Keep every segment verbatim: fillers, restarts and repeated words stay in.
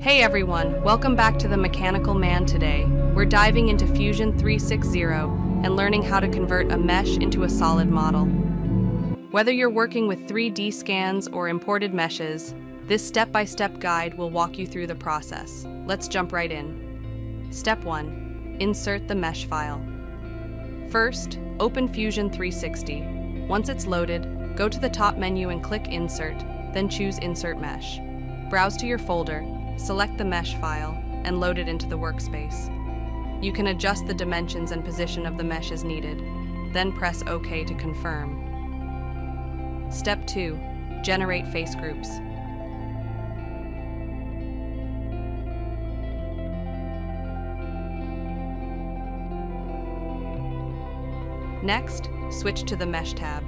Hey everyone, welcome back to The Mechanical Man today. We're diving into Fusion three sixty and learning how to convert a mesh into a solid model. Whether you're working with three D scans or imported meshes, this step-by-step guide will walk you through the process. Let's jump right in. Step one. Insert the mesh file. First, open Fusion three sixty. Once it's loaded, go to the top menu and click Insert, then choose Insert Mesh. Browse to your folder, select the mesh file, and load it into the workspace. You can adjust the dimensions and position of the mesh as needed, then press OK to confirm. Step two. Generate face groups. Next, switch to the Mesh tab.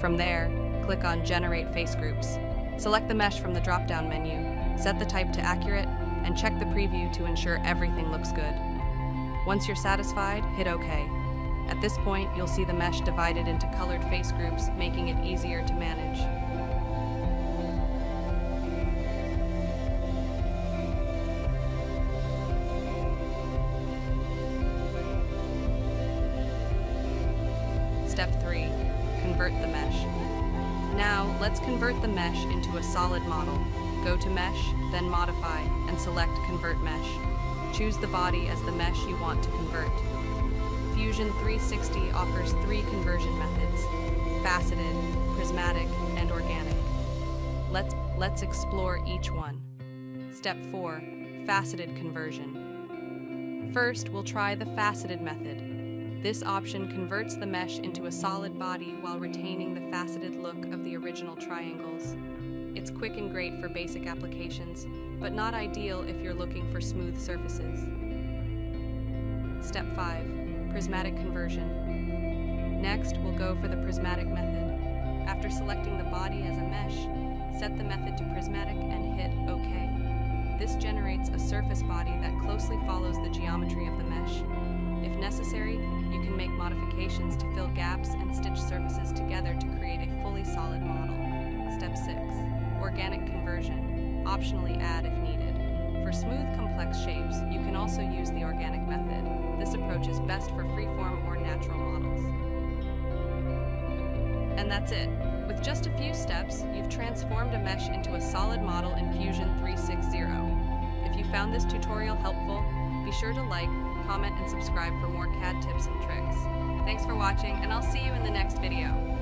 From there, click on Generate Face Groups. Select the mesh from the drop-down menu, set the type to Accurate, and check the preview to ensure everything looks good. Once you're satisfied, hit OK. At this point, you'll see the mesh divided into colored face groups, making it easier to manage. Step three. Convert the mesh. Now, let's convert the mesh into a solid model. Go to Mesh, then Modify, and select Convert Mesh. Choose the body as the mesh you want to convert. Fusion three sixty offers three conversion methods: faceted, prismatic, and organic. Let's, let's explore each one. Step four. Faceted conversion. First, we'll try the faceted method. This option converts the mesh into a solid body while retaining the faceted look of the original triangles. It's quick and great for basic applications, but not ideal if you're looking for smooth surfaces. Step five. Prismatic conversion. Next, we'll go for the prismatic method. After selecting the body as a mesh, set the method to prismatic and hit OK. This generates a surface body that closely follows the geometry of the mesh. If necessary, you can make modifications to fill gaps and stitch surfaces together to create a fully solid model. Step six. Organic conversion. Optionally add if needed. For smooth, complex shapes, you can also use the organic method. This approach is best for freeform or natural models. And that's it. With just a few steps, you've transformed a mesh into a solid model in Fusion three sixty. If you found this tutorial helpful, be sure to like, comment, and subscribe for more C A D tips and tricks. Thanks for watching, and I'll see you in the next video.